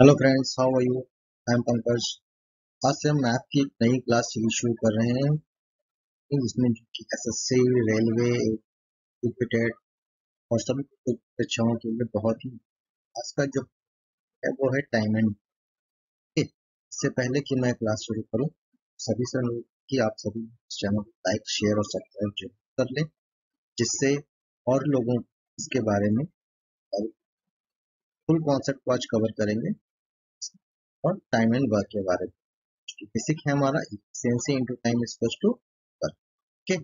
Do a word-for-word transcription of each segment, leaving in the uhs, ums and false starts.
Hello friends, how are you? I am Pankaj. आज से हम मैथ की नई क्लास शुरू कर रहे हैं जिसमें एसएससी, रेलवे, यूपीटेट और सभी परीक्षाओं के लिए बहुत ही आज का जो है वो है टाइम एंड। इससे पहले कि मैं क्लास शुरू करूं, सभी से अनुरोध कि आप सभी इस चैनल को लाइक, शेयर और सब्सक्राइब जरूर कर लें, जिससे और लोगों इसके बारे में फुल कॉन्सेप्ट को आज कवर करेंगे और टाइम एंड वर्क के बारे में। बेसिक है हमारा efficiency into time is equal to work. Okay,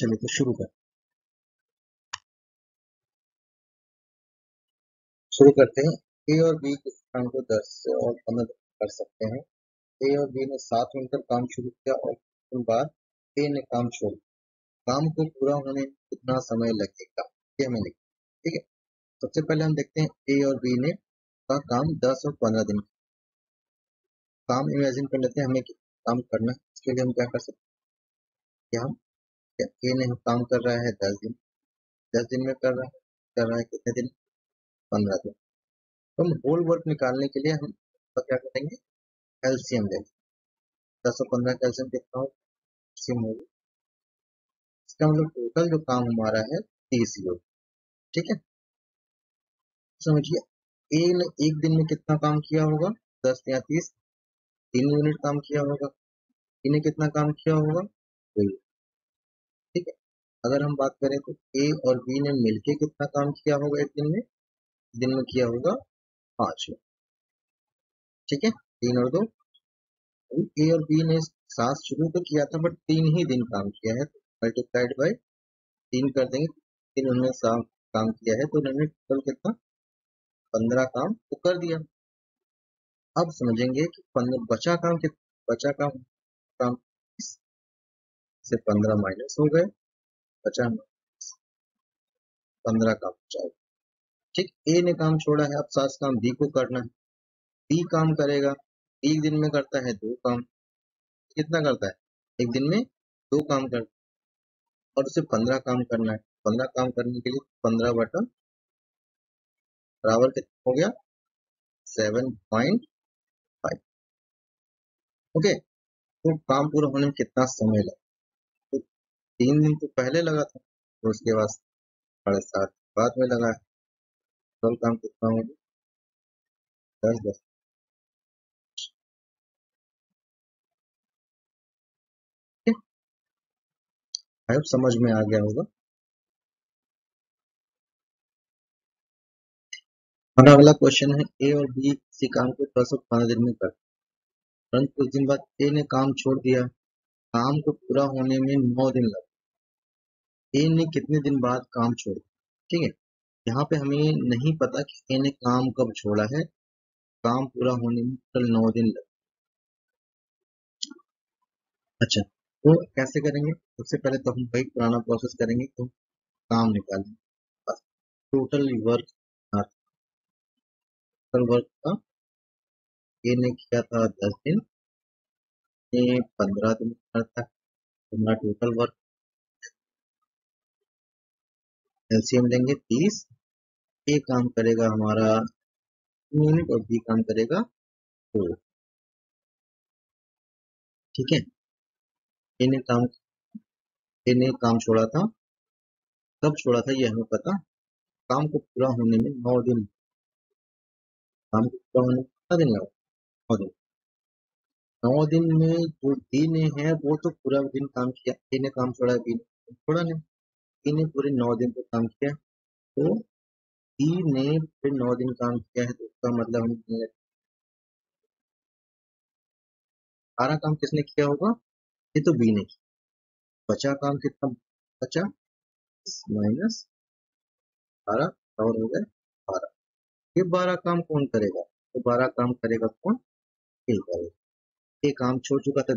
चलिए तो शुरू कर शुरू करते हैं। ए और बी के स्थान को दस से और पंद्रह कर सकते हैं। ए और बी ने साथ मिलकर काम शुरू किया और तीन बार ए ने काम छोड़ा। काम को पूरा होने में कितना समय लगेगा, ये हमें लिखना है। ठीक है, सबसे पहले हम देखते हैं ए और बी ने का काम दस और पंद्रह दिन काम इमेजिन कर लेते हैं। हमें काम करना है, इसके लिए हम क्या कर सकते हैं? हम ए ने काम कर रहा है दस दिन, दस दिन में कर रहा है कर रहा है कितने दिन? पंद्रह दिन। तो हम होल वर्क निकालने के लिए हम क्या करेंगे? एलसीएम लेंगे। दस और पंद्रह का एलसीएम कितना होगा? इसका मतलब टोटल जो काम हमारा है तीस योग। ठीक है, समझिए ए ने एक दिन में कितना काम किया होगा? दस या तीस, तीन यूनिट काम किया होगा। इन्हें कितना काम किया होगा? ठीक है, अगर हम बात करें तो ए और बी ने मिलके कितना काम किया होगा एक दिन में? दिन में किया होगा पाँच। ठीक है, तीन और दो। ए और बी ने साथ शुरू तो किया था बट तीन ही दिन काम किया है, मल्टीप्लाइड बाई तीन कर देंगे। तीन उन्होंने साथ काम किया है तो उन्होंने टोटल कितना? पंद्रह काम तो कर दिया। अब समझेंगे कि बचा काम कितना? बचा काम काम से पंद्रह माइनस हो गए, बचा पंद्रह काम बचा। ठीक, ए ने काम छोड़ा है, अब सात काम बी को करना है। बी काम करेगा, एक दिन में करता है दो काम। कितना करता है? एक दिन में दो काम करता है और उसे पंद्रह काम करना है। पंद्रह काम करने के लिए पंद्रह बटा बराबर हो गया सेवन पॉइंट फाइव। ओके, तो काम पूरा होने में कितना समय लगा? तो तीन दिन तो पहले लगा था, तो उसके बाद साढ़े सात बाद में लगा है। टोटल काम कितना होगा? दस दस आई होप समझ में आ गया होगा। हमारा अगला क्वेश्चन है ए और बी किसी काम को दस और पंद्रह दिन में कर, परंतु कुछ दिन बाद ए ने काम छोड़ दिया। काम को पूरा होने में नौ दिन लगे। ए ने कितने दिन बाद काम छोड़ा? ठीक है, यहाँ पे हमें नहीं पता कि ए ने काम कब छोड़ा है। काम पूरा होने में टोटल नौ दिन लगे। अच्छा, तो कैसे करेंगे? सबसे पहले तो हम वही पुराना प्रोसेस करेंगे, तो काम निकालेंगे टोटल वर्क। वर्क का ए ने किया था दस दिन, पंद्रह दिन करता है। हमारा टोटल वर्क एलसीएम लेंगे तीस। ए काम करेगा हमारा यूनिट और बी काम करेगा दो। ठीक है, ए ने काम ए ने काम छोड़ा था, कब छोड़ा था ये हमें पता। काम को पूरा होने में नौ दिन, काम पूरा होने कितना दिन लगा? नौ दिन। नौ दिन में जो बी ने है वो तो पूरा दिन काम किया। ए ने काम छोड़ा, बी ने छोड़ा नहीं। बी ने पूरे नौ दिन पर काम किया, तो बी ने पूरे नौ दिन काम किया है, तो उसका मतलब हम सारा काम किसने किया होगा? ये तो बी ने किया। बचा काम कितना बचा? माइनस बारह और हो गए बारह। ये बारह काम कौन करेगा? तो बारह काम करेगा कौन? ए करेगा। ए काम छोड़ चुका था,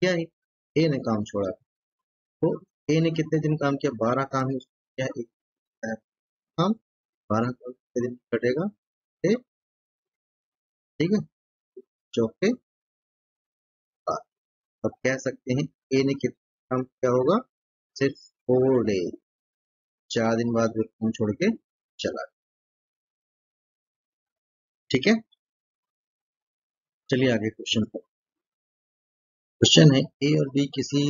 क्या है? ए ने काम छोड़ा। तो ए ने कितने दिन काम किया? बारह काम ही किया। एक काम बारह काम कितने दिन कटेगा? ठीक है, चौके। अब कह सकते हैं ए ने कितना काम किया होगा? सिर्फ फोर डे, चार दिन बाद वो काम छोड़ के चला। ठीक है, चलिए आगे क्वेश्चन पर। क्वेश्चन है ए और बी किसी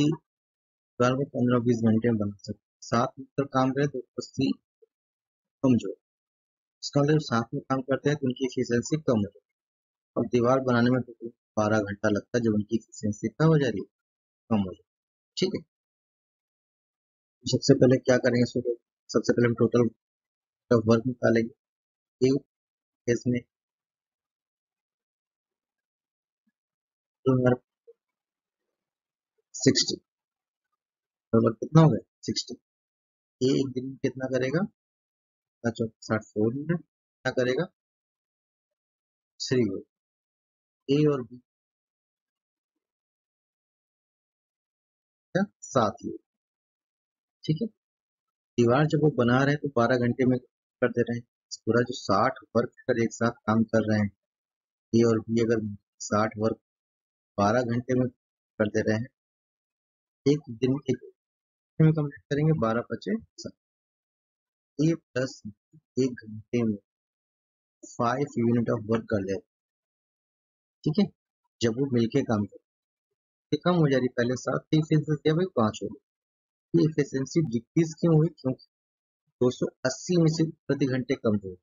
बार में पंद्रह बीस घंटे में बना सकते, साथ में काम करें तो अस्सी कमजोर, इसका मतलब साथ में काम करते हैं तो उनकी एफिशिएंसी कम हो जाती है, और दीवार बनाने में तो बारह घंटा लगता है जब उनकी एफिशिएंसी कम हो जा रही है कम हो जाती है। ठीक है, सबसे पहले क्या करेंगे, सबसे पहले हम टोटल वर्क निकालेंगे। एक केस में साठ तो कितना हो गया साठ, ये एक दिन कितना करेगा साठ फोर मिनट कितना करेगा थ्री। ए और बी सात लोग, ठीक है, दीवार जब वो बना रहे हैं तो बारह घंटे में कर दे रहे हैं, पूरा जो साठ वर्कर एक साथ काम कर रहे हैं, ए और बी अगर साठ वर्क बारह घंटे में कर दे रहे हैं, एक दिन एक घंटे में कंप्लीट करेंगे, बारह पचे सात, ए प्लस एक घंटे में फाइव यूनिट ऑफ वर्क कर ले, ठीक है, जब वो मिलके काम करें कम हो जा रही, पहले सात की एफिशिएंसी भाई पाँच हो गई, एफिशिएंसी डिक्रीज क्यों हुई, क्योंकि दो सौ अस्सी में से प्रति घंटे कम हो,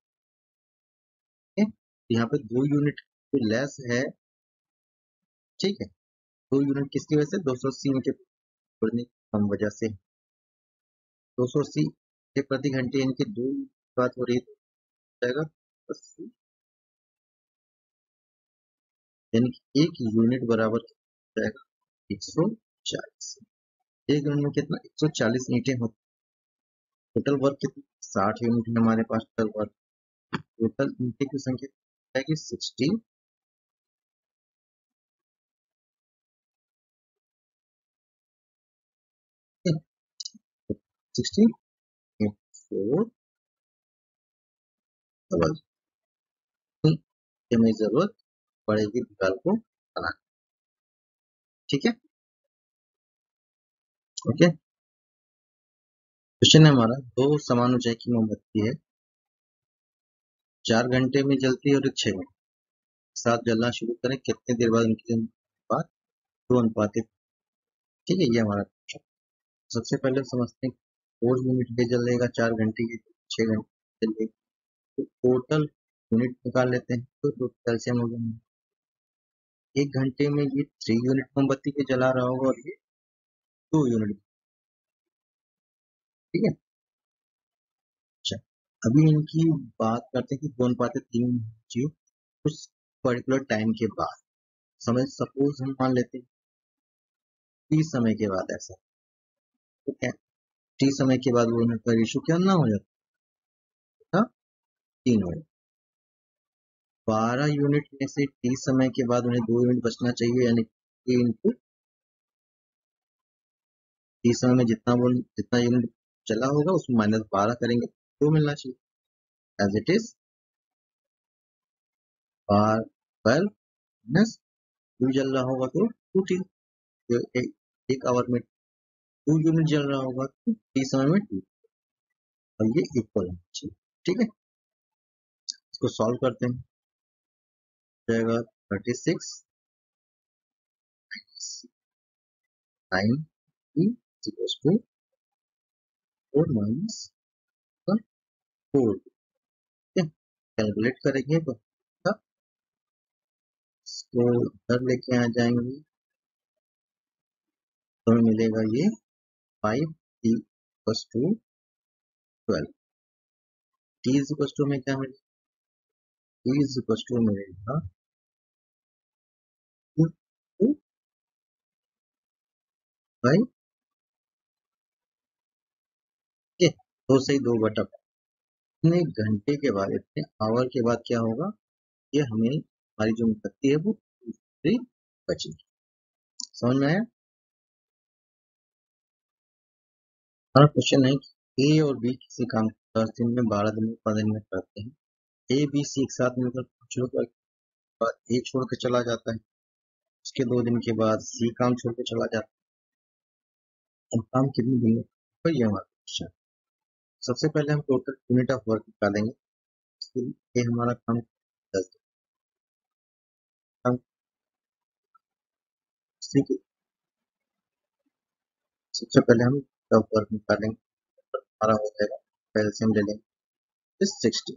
यहाँ पे दो यूनिट तो लेस है, ठीक है, दो यूनिट किसकी वजह से दो सौ अस्सी में के बढ़ने कम वजह से, दो सौ अस्सी के प्रति घंटे इनकी दो बात हो रही जाएगा अस्सी, यानी कि एक यूनिट बराबर जाएगा एक सौ चालीस, एक यूनिट में कितना एक सौ चालीस ईंटें होती, टोटल वर्क कितनी साठ यूनिट है हमारे पास, टोटल वर्क टोटल ईंटें की संख्या है सिक्सटीन, सिक्सटीन फोर डबल हमें जरूरत पड़ेगी दीवार को बनाने, ठीक है, ओके। क्वेश्चन है हमारा, दो समान ऊंचाई की मोमबत्ती है, चार घंटे में जलती है और एक छह घंटे साथ जलना शुरू करें, कितने देर बाद उनके बाद दो अनुपात, ठीक है, ये हमारा क्वेश्चन। सबसे पहले समझते हैं फोर यूनिट के जलेगा, चार घंटे के छह घंटे जलेगा, तो टोटल यूनिट निकाल लेते हैं, तो टोटल से हम लोग एक घंटे में ये थ्री यूनिट मोमबत्ती के जला रहा होगा और ये टू यूनिट, ठीक है। अच्छा, अभी इनकी बात करते हैं कि दोनों बातें तीन चीज कुछ पर्टिकुलर टाइम के बाद, समझ सपोज हम मान लेते हैं टी समय के बाद ऐसा, ठीक है, टी समय के बाद वो यूनिट का रेशो क्या ना हो जाता तीन हो जाता, बारह यूनिट में से टी समय के बाद उन्हें दो यूनिट बचना चाहिए, यानी तीन को टी समय में जितना वो जितना यूनिट चला होगा उसमें माइनस बारह करेंगे तो मिलना चाहिए, एज इट इज बार ट्वेल्व माइनस टू जल रहा होगा तो टू टी, एक आवर में टू यूनिट जल रहा होगा तो टी समय में टू, और ये इक्वल होना चाहिए, ठीक है। इसको सॉल्व करते हैं, जाएगा thirty six nine T four minus four, calculate करेंगे तो इसको इधर लेके आ जाएंगे तो मिलेगा ये five T plus two twelve, T is plus two में क्या मिलेगा, टी इज प्लस टू मिलेगा टू टू फाइव दो से ही दो बटा इतने घंटे के बाद इतने आवर के बाद क्या होगा, ये हमें हमारी जो मोमबत्ती है वो फ्री बचेगी, समझ में आया। हमारा क्वेश्चन है कि ए और बी किसी काम दस दिन में बारह दिन में पंद्रह दिन में करते हैं, ए बी सी एक साथ मिलकर शुरू कर ए छोड़ के चला जाता है, उसके दो दिन के बाद सी काम छोड़ के चला जाता है, और काम कितने दिन में तो ये हमारा क्वेश्चन। सबसे पहले हम टोटल यूनिट ऑफ वर्क निकालेंगे, ये हमारा काम दस दिन हम ठीक है। सबसे पहले हम टॉप वर्क निकालेंगे, हमारा हो जाएगा कैल्शियम ले लेंगे sixty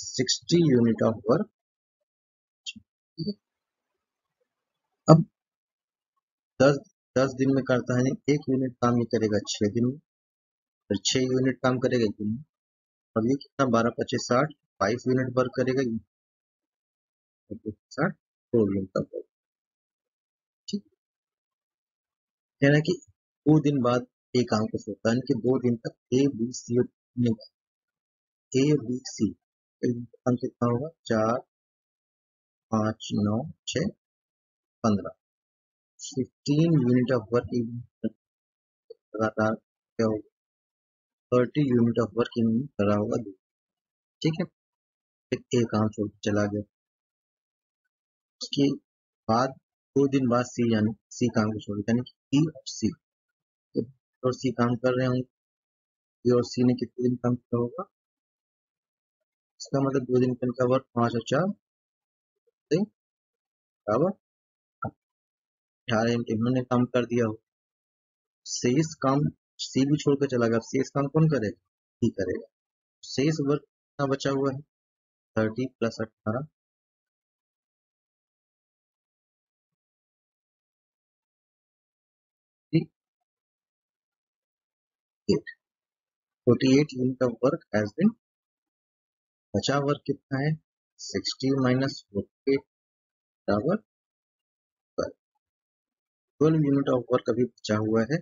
sixty unit of work. अब दस दस दिन में करता है एक यूनिट काम, ये करेगा छः दिन में, फिर छः यूनिट काम करेगा एक दिन में। अब ये कितना बारह पच्चीस साठ फाइव यूनिट वर्क करेगा, साठ फोर यूनिट का वर्क। ठीक है ना कि दो दिन बाद एक काम को सोचता है, इनके दो दिन तक A B C A B C काम कितना होगा चार पाँच नौ छः पंद्रह फिफ्टीन यूनिट ऑफ वर्क लगातार क्या होगा थर्टी यूनिट ऑफ वर्क इन्होंने करा होगा। ठीक है, फिर ए काम छोड़ चला गया, उसके बाद दो दिन बाद सी यानी सी काम को छोड़, यानी कि ई और सी और सी काम कर रहे होंगे। ए और सी ने कितने दिन काम किया होगा, इसका मतलब दो दिन का वर्क पाँच और चार बराबर अठारह यूनिट इन्होंने काम कर दिया हो। शेष काम सी भी छोड़ कर चला गया, शेष काम कौन करेगा, सी करेगा। शेष वर्क कितना बचा हुआ है थर्टी प्लस अठारह forty eight unit of work has been. बचा वर्क कितना है सिक्सटी माइनस फोर्टी एट बराबर ट्वेल्व यूनिट ऑफ वर्क अभी बचा हुआ है।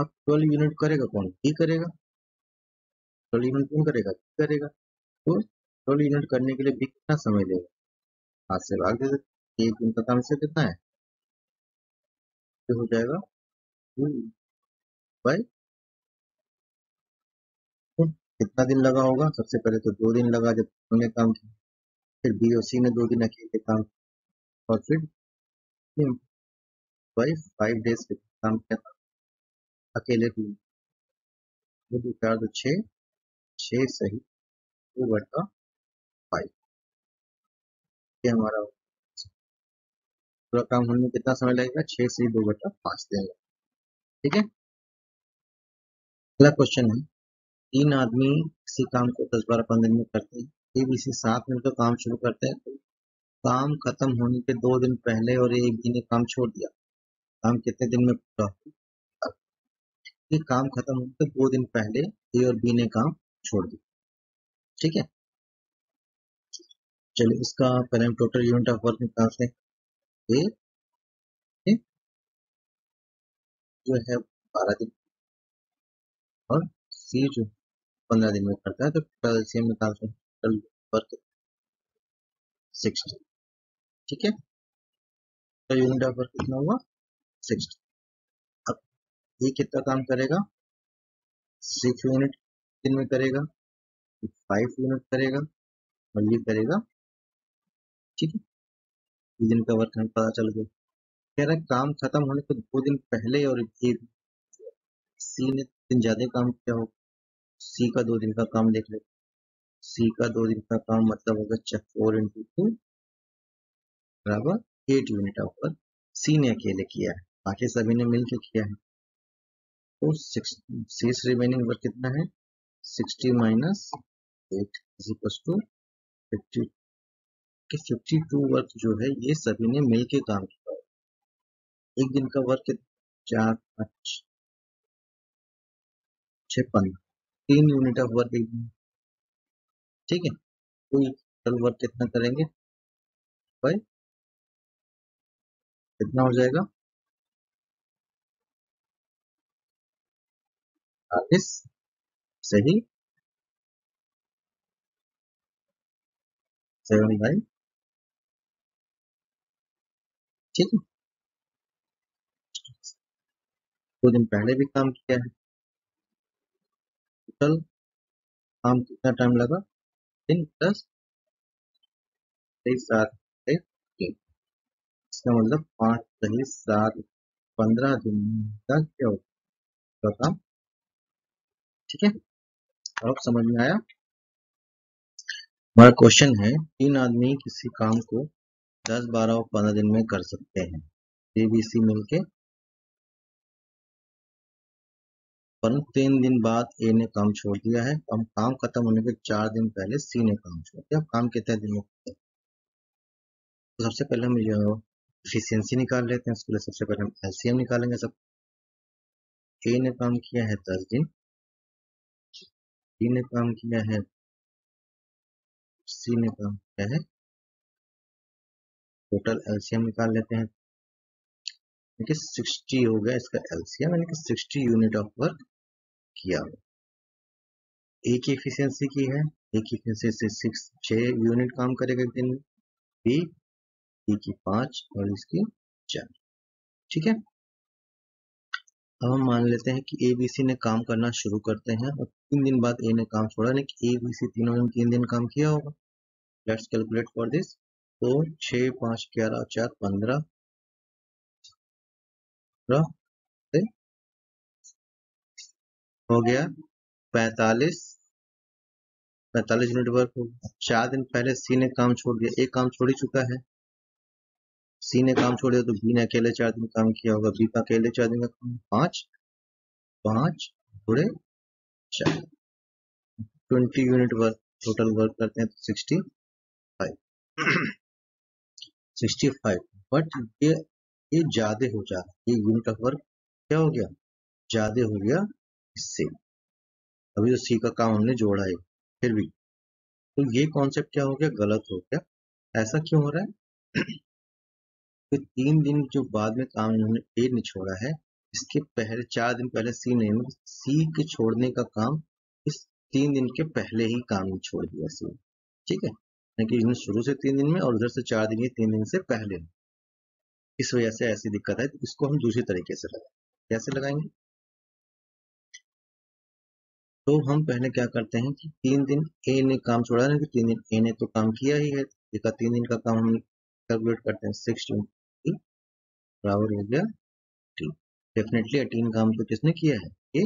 अब ट्वेल्व यूनिट करेगा कौन, ही करेगा। ट्वेल्व यूनिट कौन करेगा, ही करेगा। तो ट्वेल्व यूनिट करने के लिए भी कितना समय लेगा, हाथ से भाग दे सकते। एक यूनिट का काम से कितना है, तो हो जाएगा टू बाई कितना दिन लगा होगा, सबसे पहले तो दो दिन लगा जब उन्होंने काम किया, फिर बी और सी ने दो दिन अकेले काम किया, और फिर भाई फाइव डेज पे काम किया अकेले भी। चार दो छः छः सही टू बटा फाइव, ये हमारा पूरा काम होने में कितना समय लगेगा छः से दो बटा पाँच दिन। ठीक है, अगला क्वेश्चन है तीन आदमी किसी काम को दस बारह पंद्रह मिनट करते हैं, ए बी सी साथ मिलकर काम शुरू करते हैं। तो काम खत्म होने के दो दिन पहले और एक दिन ने काम छोड़ दिया, काम कितने दिन में पूरा हो। ये काम खत्म होने के दो दिन पहले ए और बी ने काम छोड़ दिया। ठीक है, चलिए इसका पहले हम टोटल यूनिट ऑफ वर्क निकालते हैं। ए जो है बारह दिन और सी जो पंद्रह दिन में करता है, तो टोटल सेम निकालते हैं टोटल वर्क सिक्सटी। ठीक है, तो यूनिट ऑफ वर्क कितना हुआ सिक्सटी। अब ये कितना काम करेगा सिक्स यूनिट दिन में करेगा, फाइव यूनिट करेगा और ये करेगा। ठीक है, दिन का वर्क हमें पता चल गया। कह रहा है काम खत्म होने के दो दिन पहले और एक सी ने दिन ज्यादा काम किया हो, सी का दो दिन का काम देख ले। सी का दो दिन का काम मतलब होगा फोर इंटू टू बराबर eight unit of work C ने अकेले किया है, बाकी सभी ने मिलकर किया है। तो शेष रिमेनिंग वर्क कितना है sixty minus eight is equal to fifty. Fifty two work जो है ये सभी ने मिलकर काम किया है। एक दिन का वर्क चार पाँच छः पंद्रह तीन यूनिट ऑफ वर्क। ठीक है, तो टोटल वर्क कितना करेंगे भाई कितना हो जाएगा चालीस सही सेवन बाई। ठीक है, दो दिन पहले भी काम किया है। टोटल काम कितना टाइम लगा तीन प्लस सात तीन, इसका मतलब पाँच सही सात पंद्रह दिन तक क्या होगा काम। ठीक है, अब समझ में आया। हमारा क्वेश्चन है तीन आदमी किसी काम को दस बारह और पंद्रह दिन में कर सकते हैं एबीसी मिलके, परंतु तीन दिन बाद ए ने काम छोड़ दिया है। हम काम खत्म होने के चार दिन पहले सी ने काम छोड़ दिया। काम कितने दिन में करते हैं? तो सबसे पहले हम जो एफिशिएंसी निकाल लेते हैं, उसके लिए सबसे पहले हम एलसीएम निकालेंगे। सब ए ने काम किया है दस दिन, सी ने काम किया है सी ने काम किया है टोटल एलसीएम निकाल लेते हैं। देखिए साठ हो गया इसका एलसीएम, यानी कि साठ यूनिट ऑफ वर्क किया। ए की एफिशिएंसी की है, ए की एफिशिएंसी सिक्स छह यूनिट काम करेगा एक दिन में, बी बी की पांच और इसकी चार। ठीक है, अब हम मान लेते हैं कि ए बी सी ने काम करना शुरू करते हैं और तीन दिन बाद ए ने काम छोड़ा, यानी कि ए बी सी तीनों ने तीन दिन काम किया होगा। Let's calculate for this. तो छः पाँच ग्यारह चार पंद्रह हो गया पैंतालीस, पैंतालीस यूनिट वर्क हो गया। चार दिन पहले सी ने काम छोड़ दिया, एक काम छोड़ ही चुका है, सी ने काम छोड़ दिया तो बी ने अकेले चार दिन काम किया होगा, बी का अकेले चार दिन का काम पाँच पाँच थोड़े चार twenty unit work total work करते हैं तो sixty five sixty five but ये ये ज्यादा हो जा रहा है, ये यूनिट ऑफ वर्क क्या हो गया ज्यादा हो गया इससे। अभी जो सी का काम हमने जोड़ा है फिर भी, तो ये कॉन्सेप्ट क्या हो गया गलत हो गया। ऐसा क्यों हो रहा है कि तीन दिन जो बाद में काम इन्होंने ए ने छोड़ा है, इसके पहले चार दिन पहले सी ने सी के छोड़ने का काम इस तीन दिन के पहले ही काम छोड़ दिया सी। ठीक है, इन्होंने शुरू से तीन दिन में और उधर से चार दिन, ये तीन दिन से पहले, इस वजह से ऐसी दिक्कत है। तो इसको हम दूसरे तरीके से लगाएंगे। कैसे लगाएंगे? तो हम पहले क्या करते हैं कि तीन दिन ए ने काम छोड़ा है, तीन दिन ए ने तो काम किया ही है, इसका तीन दिन का काम हम कैलकुलेट करते हैं। सिक्स ट्वेंटी बराबर हो गया एटीन। डेफिनेटली एटीन काम तो किसने किया है? ए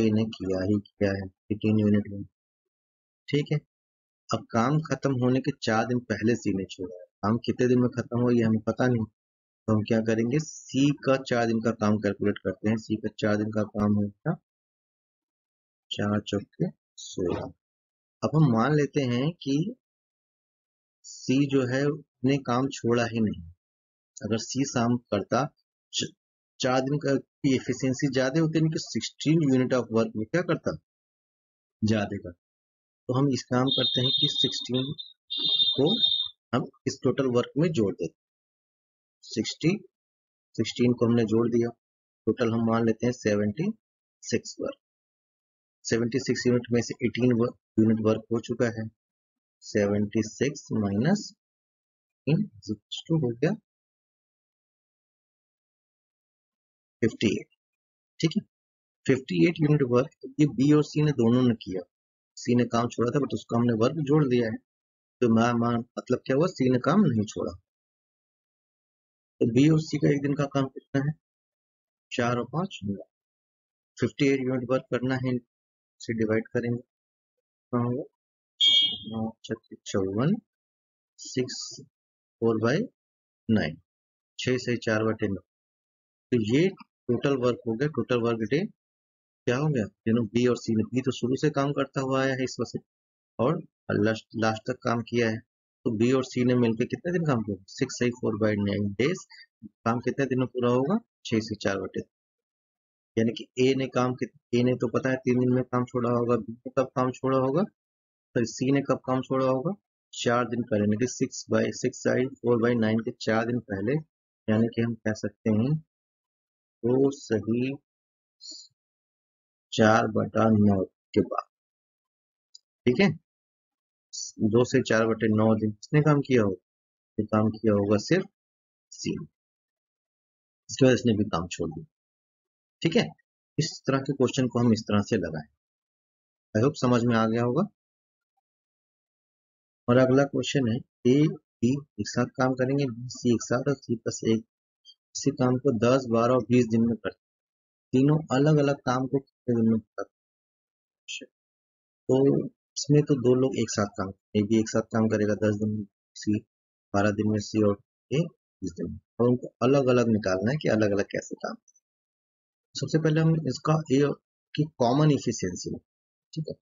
ए ने किया ही किया है, एटीन यूनिट में। ठीक है, अब काम खत्म होने के चार दिन पहले सी ने छोड़ा है, काम कितने दिन में खत्म हो ये हमें पता नहीं, तो हम क्या करेंगे सी का चार दिन का काम कैलकुलेट करते हैं। सी का चार दिन का काम होगा चार चौके सोलह। अब हम मान लेते हैं कि सी जो है ने काम छोड़ा ही नहीं। अगर सी शाम करता चार दिन का की एफिशिएंसी ज्यादा होती है, सिक्सटीन यूनिट ऑफ वर्क में क्या करता ज्यादा का। तो हम इस काम करते हैं कि सिक्सटीन को हम इस टोटल वर्क में जोड़ देते हैं। सिक्सटी सिक्सटीन को हमने जोड़ दिया, टोटल हम मान लेते हैं seventy six work. Seventy six unit में से एटीन यूनिट वर्क हो चुका है। सेवेंटी सिक्स माइनस टू हो गया फिफ्टी एट। ठीक है, फिफ्टी एट यूनिट वर्क ये बी और सी ने दोनों ने किया। सी ने काम छोड़ा था बट उसको हमने वर्क जोड़ दिया है, तो मैं मान मतलब क्या हुआ सी ने काम नहीं छोड़ा। तो बी और सी का एक दिन का काम कितना है? चार और पाँच नौ। फिफ्टी एट यूनिट वर्क करना है, इसे डिवाइड करेंगे कितना होगा नौ छत्तीस चौवन सिक्स फोर बाई नाइन छः से चार बटे नौ। तो ये टोटल वर्क हो गया, टोटल वर्क डे क्या हो गया तीनों बी और सी ने। बी तो शुरू से काम करता हुआ आया है इस वजह से और लास्ट लास्ट तक काम किया है, तो बी और सी ने मिलकर कितने दिन काम किया? Six eight four by nine days. काम कितने दिन में पूरा होगा? छः से चार बटे। यानी कि ए ने काम ए ने तो पता है तीन दिन में काम छोड़ा होगा, बी ने कब काम छोड़ा होगा, तो सी ने कब काम छोड़ा होगा चार दिन पहले, यानी कि सिक्स बाई सिक्स आई फोर बाई नाइन के चार दिन पहले। यानी कि हम कह सकते हैं वो सही चार बटा नौ के बाद। ठीक है, दो से चार बटे नौ दिन किसने काम किया होगा? ये काम किया होगा सिर्फ सी, इसके बाद इसने भी काम छोड़ दिया। ठीक है, इस तरह के क्वेश्चन को हम इस तरह से लगाएं। आई होप समझ में आ गया होगा। और अगला क्वेश्चन है ए बी एक साथ काम करेंगे, बी सी एक साथ और सी प्लस एक। इसी काम को दस बारह और बीस दिन में करते, तीनों अलग अलग काम को कितने दिन में करते? तो इसमें तो दो लोग एक साथ काम, ए भी एक साथ काम करेगा दस दिन में, सी बारह दिन में सी और ए बीस दिन, और उनको अलग अलग निकालना है कि अलग अलग कैसे काम। सबसे पहले हम इसका ए की कॉमन इफिशियंसी, ठीक है,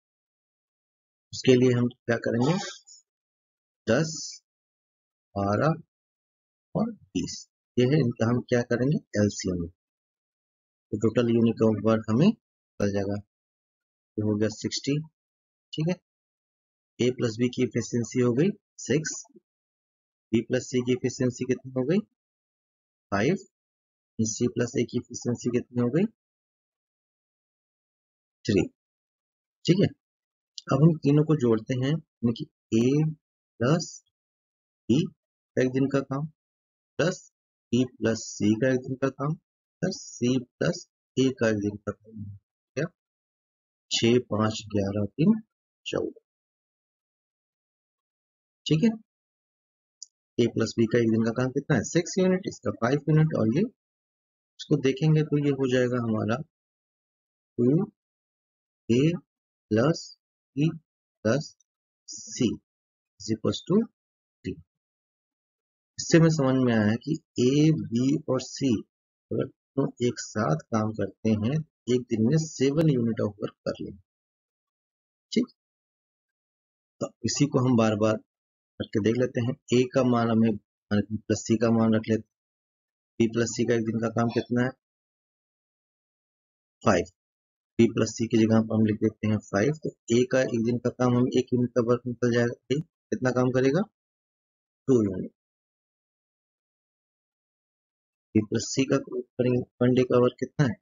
उसके लिए हम क्या करेंगे दस बारह और बीस, ये है इनका हम क्या करेंगे एलसीएम, तो टोटल यूनिट ऑफ वर्क हमें मिल जाएगा, ये हो गया साठ, ठीक है। ए प्लस बी की एफिशिएंसी हो गई सिक्स, बी प्लस सी की एफिशिएंसी कितनी हो गई फाइव, सी प्लस ए की एफिशिएंसी कितनी हो गई थ्री, ठीक है। अब हम तीनों को जोड़ते हैं, यानी कि ए प्लस बी का एक दिन का काम प्लस बी प्लस सी का एक दिन का काम प्लस सी प्लस ए का एक दिन का काम, ठीक है। छः पाँच ग्यारह तीन चौदह, ठीक है। ए प्लस बी का एक दिन का काम कितना है सिक्स यूनिट, इसका फाइव यूनिट, और ये इसको देखेंगे तो ये हो जाएगा हमारा two A plus B plus C is equals to T. इससे मैं समझ में आया कि ए बी और सी अगर दोनों तो एक साथ काम करते हैं एक दिन में सेवन यूनिट ऑफ वर्क कर लेंगे, ठीक। तो इसी को हम बार बार करके देख लेते हैं। ए का मान हमें प्लस सी का मान रख लेते हैं, बी प्लस सी का एक दिन का काम कितना है फाइव, बी प्लस सी की जगह पर हम लिख देते हैं फाइव, तो ए का एक दिन का काम हम एक यूनिट का वर्क निकल जाएगा, कितना काम करेगा two unit, B plus C का वन डे का वर्क कितना है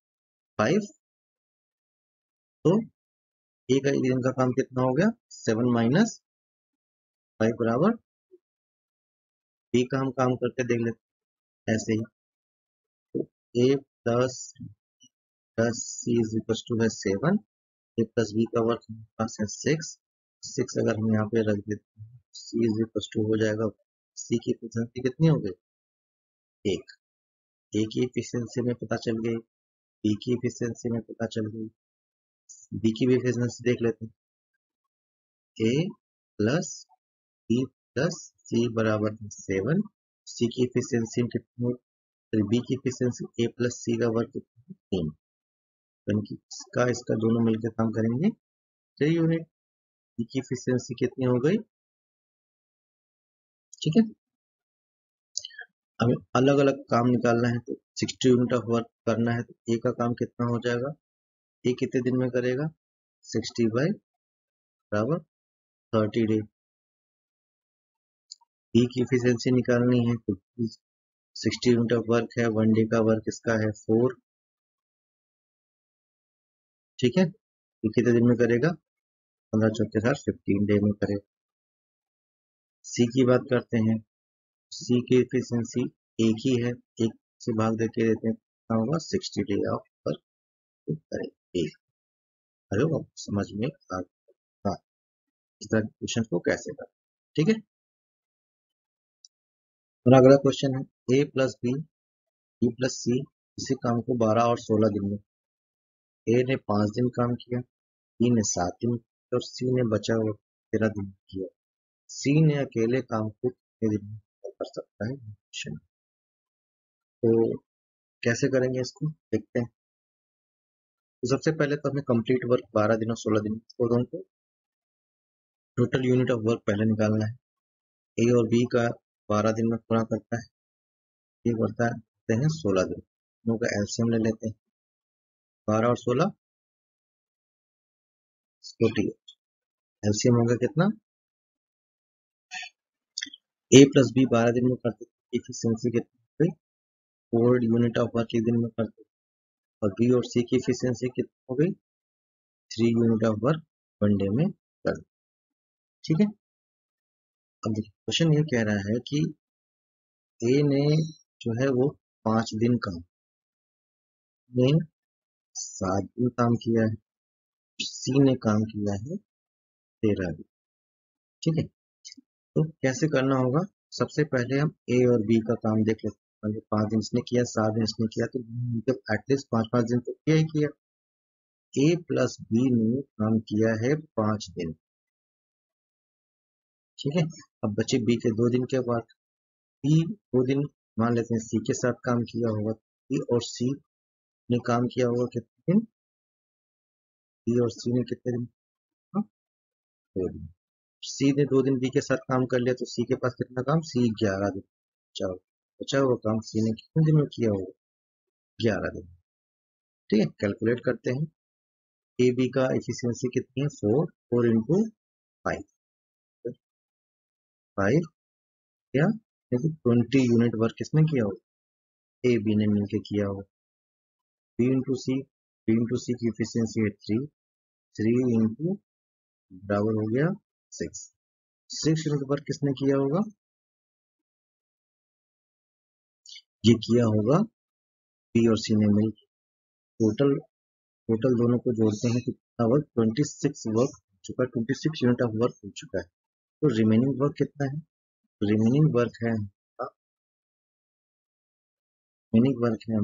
फाइव, तो ए का एक दिन का काम कितना हो गया सेवन माइनस फाइव बराबर, बी का हम काम करके देख लेते हैं ऐसे ही, A plus plus C is equal to है सेवन, ए प्लस बी का वर्क हमारे पास है सिक्स, सिक्स अगर हम यहाँ पे रख देते हैं सी इज इक्वल टू हो जाएगा, सी की एफिशिएंसी कितनी हो गई एक, ए की एफिशिएंसी में पता चल गई, बी की एफिशिएंसी में पता चल गई, बी की भी एफिशिएंसी देख लेते हैं, A plus B plus C बराबर सेवन, सी की एफिशिएंसी कितनी होगी बी की एफिशिएंसी ए प्लस सी का वर्क तीन, तो इसका इसका दोनों मिलकर काम करेंगे थ्री यूनिट, बी की एफिशिएंसी कितनी हो गई, ठीक है। हमें अलग अलग काम निकालना है तो साठ यूनिट ऑफ वर्क करना है, तो ए का काम कितना हो जाएगा, ए कितने दिन में करेगा साठ बाई बराबर थर्टी डे, बी की एफिशिएंसी निकालनी है तो साठ यूनिट ऑफ वर्क है, वन डे का वर्क इसका है फोर, ठीक है, ये कितने दिन में करेगा पंद्रह चौके साठ फिफ्टीन डे में करेगा। सी की बात करते हैं, सी की एफिशिएंसी एक ही है, एक से भाग देके देते हैं कितना होगा साठ डे ऑफ वर्क करेगा। हेलो आप समझ में आ गया इस तरह क्वेश्चन को कैसे कर, ठीक है। अगला क्वेश्चन है A plus B B plus C इसी काम को बारह और सोलह दिन में, ए ने पाँच दिन काम किया, बी ने सात दिन और सी ने बचा हुआ तेरह दिन किया, सी ने अकेले काम को कितने दिन में कर सकता है। तो कैसे करेंगे इसको देखते हैं। तो सबसे पहले तो हमें कंप्लीट वर्क बारह दिन और सोलह दिन को दोनों को टोटल यूनिट ऑफ वर्क पहले निकालना है। ए और बी का बारह दिन में पूरा करता है, ये करता है सोलह दिन, दोनों का एलसीएम ले लेते हैं बारह और सोलह अड़तालीस, एलसीएम होगा कितना ए प्लस बी बारह दिन में करते एफिशिएंसी कितनी फोर यूनिट ऑफ वर्क एक दिन में करते, और बी और सी की एफिशिएंसी कितनी हो गई three unit of work one day में कर, ठीक है। अब देखिए क्वेश्चन ये कह रहा है कि ए ने जो है वो पाँच दिन काम ने सात दिन काम किया है, सी ने काम किया है तेरह दिन, ठीक है। तो कैसे करना होगा, सबसे पहले हम ए और बी का काम देख लेते हैं। पाँच दिन इसने किया, सात दिन इसने किया, तो एटलीस्ट पाँच पाँच दिन तो किया ही किया। ए प्लस बी ने काम किया है पाँच दिन, ठीक है। अब बचे बी के दो दिन के बाद, बी वो दिन मान लेते हैं सी के साथ काम किया होगा, बी और सी ने काम किया होगा कितने दिन, बी और सी ने कितने दिन, दो दिन। सी ने दो दिन बी के साथ काम कर लिया तो सी के पास कितना काम, सी ग्यारह दिन बचा होगा, बचा हुआ काम सी ने कितने दिन में किया होगा, ग्यारह दिन। ठीक है, कैलकुलेट करते हैं। ए बी का एफिशिएंसी कितनी है, four, four into five, five या ट्वेंटी यूनिट वर्क किसने किया होगा, ए बी ने मिलकर किया होगा। B into C, B into C की एफिशिएंसी है थ्री, थ्री इंटू बराबर हो गया सिक्स, सिक्स यूनिट वर्क किसने किया होगा, ये किया होगा बी और सी ने मिलकर। टोटल टोटल दोनों को जोड़ते हैं कितना वर्क, ट्वेंटी सिक्स वर्क हो चुका है, twenty six unit of work हो चुका है। तो रिमेनिंग वर्क कितना है, रिमेनिंग वर्क है रिमेनिंग वर्क है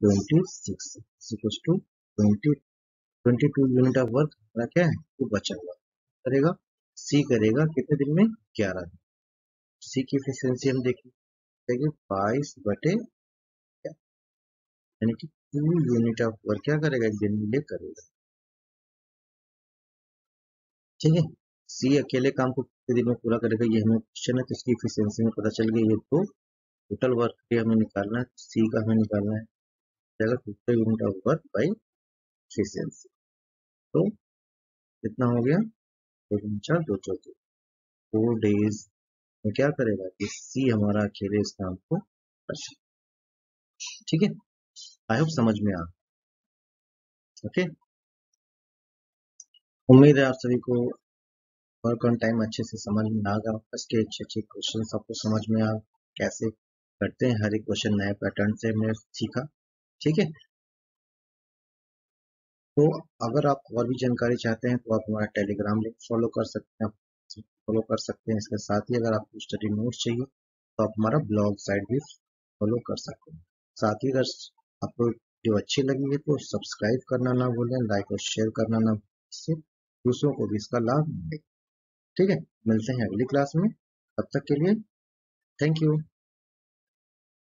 twenty six equals to twenty twenty two unit of work हमारा क्या है, तो बचा हुआ करेगा सी करेगा कितने दिन में, ग्यारह दिन। सी की एफिशिएंसी हम देखेंगे बाईस बटे यानी कि टू यूनिट ऑफ वर्क क्या करेगा एक दिन में करेगा। ठीक है, सी अकेले काम को कितने दिन में पूरा करेगा ये हमें क्वेश्चन है, तो इसकी एफिशिएंसी में पता चल गई है। तो टोटल वर्क के हमें निकालना है, सी का हमें निकालना है total unit of work by efficiency. तो कितना हो गया, दो तीन चार दो चौथे फोर डेज में क्या करेगा कि सी हमारा अकेले इस काम को कर सकता। ठीक है, आई होप समझ में आ गया। ओके, उम्मीद है आप सभी को वर्क ऑन टाइम अच्छे से समझ में आ गया, उसके अच्छे अच्छे क्वेश्चन आपको समझ में आ कैसे करते हैं, हर एक क्वेश्चन नए पैटर्न से हमने सीखा। ठीक है, तो अगर आप और भी जानकारी चाहते हैं तो आप हमारा टेलीग्राम लिंक फॉलो कर सकते हैं, फॉलो कर सकते हैं। इसके साथ ही अगर आपको स्टडी नोट्स चाहिए तो आप हमारा ब्लॉग साइट भी फॉलो कर सकते हैं। साथ ही अगर आपको जो अच्छी लगी है तो सब्सक्राइब करना ना भूलें, लाइक और शेयर करना ना भूलें, इससे दूसरों को भी इसका लाभ मिले। ठीक है, मिलते हैं अगली क्लास में, तब तक के लिए थैंक यू।